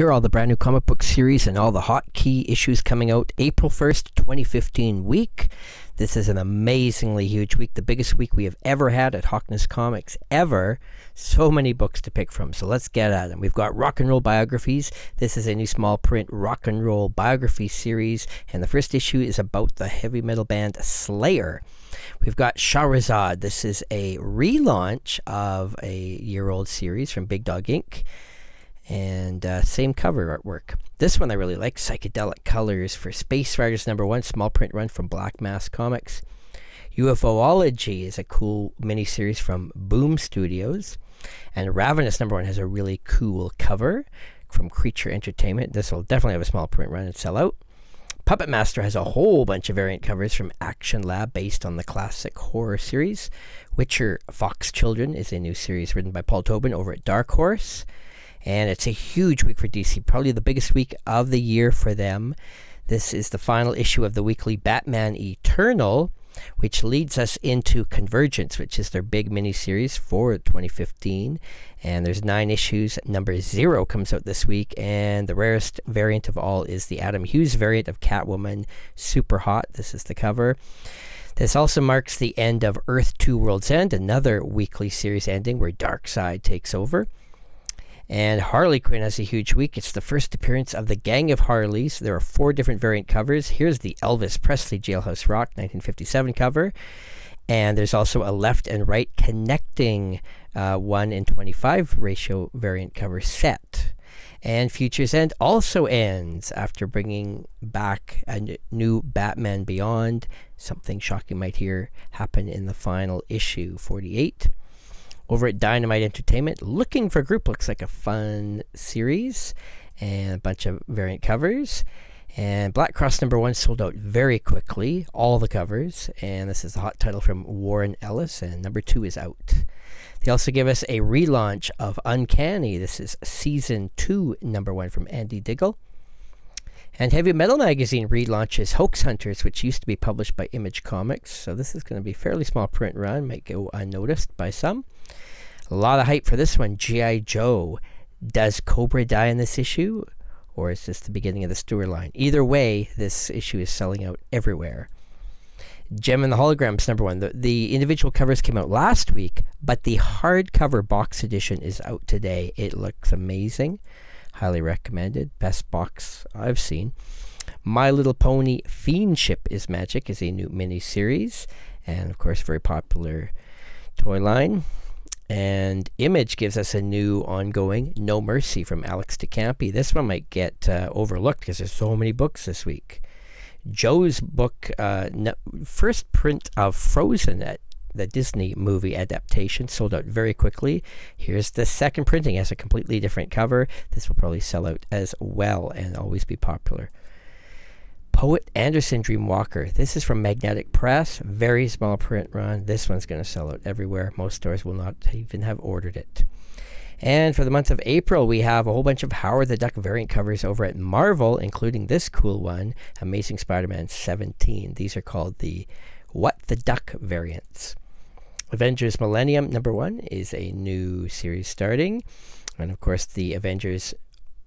Here are all the brand new comic book series and all the hot key issues coming out April 1st, 2015 week. This is an amazingly huge week, the biggest week we have ever had at Hoknes Comics, ever. So many books to pick from, so let's get at them. We've got Rock and Roll Biographies. This is a new small print Rock and Roll Biography series, and the first issue is about the heavy metal band Slayer. We've got Shahrazad. This is a relaunch of a year-old series from Big Dog Inc. And same cover artwork. This one I really like, Psychedelic Colors for Space Riders #1, small print run from Black Mask Comics. UFOlogy is a cool miniseries from Boom Studios. And Ravenous #1 has a really cool cover from Creature Entertainment. This will definitely have a small print run and sell out. Puppet Master has a whole bunch of variant covers from Action Lab based on the classic horror series. Witcher Fox Children is a new series written by Paul Tobin over at Dark Horse. And it's a huge week for DC, probably the biggest week of the year for them. This is the final issue of the weekly Batman Eternal, which leads us into Convergence, which is their big miniseries for 2015. And there's 9 issues. #0 comes out this week. And the rarest variant of all is the Adam Hughes variant of Catwoman, super hot. This is the cover. This also marks the end of Earth 2 World's End, another weekly series ending where Darkseid takes over. And Harley Quinn has a huge week. It's the first appearance of the Gang of Harleys. There are 4 different variant covers. Here's the Elvis Presley Jailhouse Rock 1957 cover. And there's also a left and right connecting 1:25 ratio variant cover set. And Futures End also ends after bringing back a new Batman Beyond. Something shocking might hear happen in the final issue, 48. Over at Dynamite Entertainment, Looking for Group looks like a fun series and a bunch of variant covers. And Black Cross #1 sold out very quickly, all the covers. And this is the hot title from Warren Ellis, and #2 is out. They also give us a relaunch of Uncanny. This is season 2, #1 from Andy Diggle. And Heavy Metal Magazine relaunches Hoax Hunters, which used to be published by Image Comics. So this is going to be a fairly small print run, might go unnoticed by some. A lot of hype for this one. G.I. Joe. Does Cobra die in this issue? Or is this the beginning of the storyline? Either way, this issue is selling out everywhere. Gem and the Holograms #1. The individual covers came out last week, but the hardcover box edition is out today. It looks amazing. Highly recommended. Best box I've seen. My Little Pony Fiendship is Magic is a new miniseries. And, of course, very popular toy line. And Image gives us a new ongoing No Mercy from Alex DeCampi. This one might get overlooked because there's so many books this week. Joe's book, first print of Frozen at the Disney movie adaptation, sold out very quickly. Here's the second printing. It has a completely different cover. This will probably sell out as well and always be popular. Poet Anderson Dreamwalker. This is from Magnetic Press. Very small print run. This one's going to sell out everywhere. Most stores will not even have ordered it. And for the month of April, we have a whole bunch of Howard the Duck variant covers over at Marvel, including this cool one, Amazing Spider-Man 17. These are called the What the Duck variants. Avengers Millennium #1 is a new series starting. And of course, the Avengers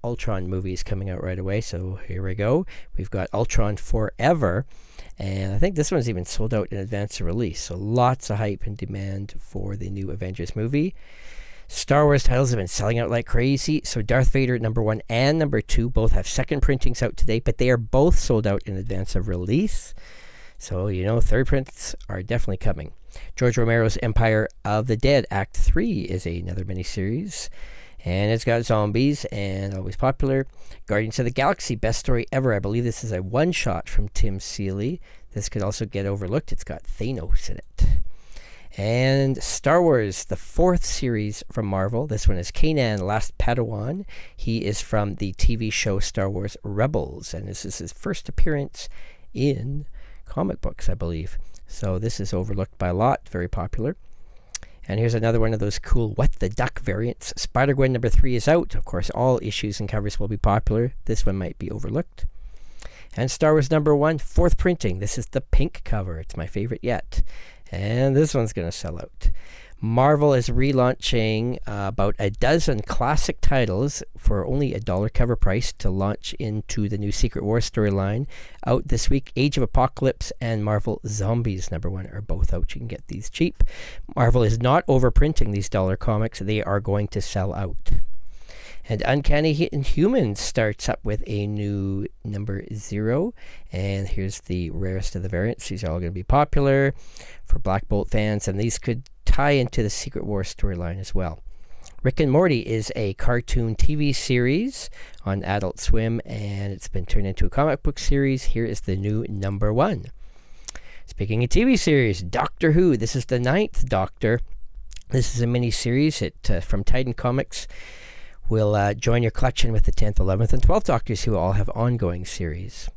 Ultron movie is coming out right away, so here we go. We've got Ultron Forever, and I think this one's even sold out in advance of release, so lots of hype and demand for the new Avengers movie. Star Wars titles have been selling out like crazy, so Darth Vader #1 and #2 both have second printings out today, but they are both sold out in advance of release. So, you know, third prints are definitely coming. George Romero's Empire of the Dead Act 3 is another miniseries. And it's got zombies and always popular. Guardians of the Galaxy, best story ever. I believe this is a one-shot from Tim Seeley. This could also get overlooked. It's got Thanos in it. And Star Wars, the 4th series from Marvel. This one is Kanan, Last Padawan. He is from the TV show Star Wars Rebels. And this is his first appearance in comic books, I believe. So this is overlooked by a lot. Very popular. And here's another one of those cool What the Duck variants. Spider-Gwen #3 is out. Of course, all issues and covers will be popular. This one might be overlooked. And Star Wars #1, 4th printing. This is the pink cover. It's my favorite yet. And this one's going to sell out. Marvel is relaunching about a dozen classic titles for only $1 cover price to launch into the new Secret War storyline. Out this week, Age of Apocalypse and Marvel Zombies #1 are both out. You can get these cheap. Marvel is not overprinting these dollar comics. They are going to sell out. And Uncanny Inhumans starts up with a new #0. And here's the rarest of the variants. These are all going to be popular for Black Bolt fans. And these could tie into the Secret War storyline as well. Rick and Morty is a cartoon TV series on Adult Swim, and it's been turned into a comic book series. Here is the new #1. Speaking of TV series, Doctor Who. This is the 9th Doctor. This is a mini-series from Titan Comics. We'll join your collection with the 10th, 11th, and 12th Doctors, who all have ongoing series.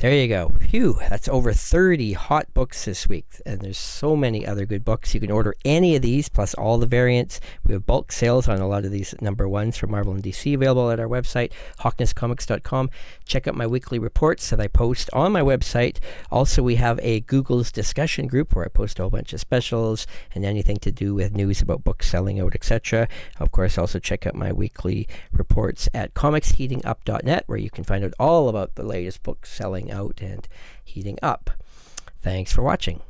There you go. Phew, that's over 30 hot books this week. And there's so many other good books. You can order any of these, plus all the variants. We have bulk sales on a lot of these #1s for Marvel and DC available at our website, hoknescomics.com. Check out my weekly reports that I post on my website. Also, we have a Google's discussion group where I post a whole bunch of specials and anything to do with news about books selling out, etc. Of course, also check out my weekly reports at comicsheatingup.net, where you can find out all about the latest books selling out and heating up. Thanks for watching.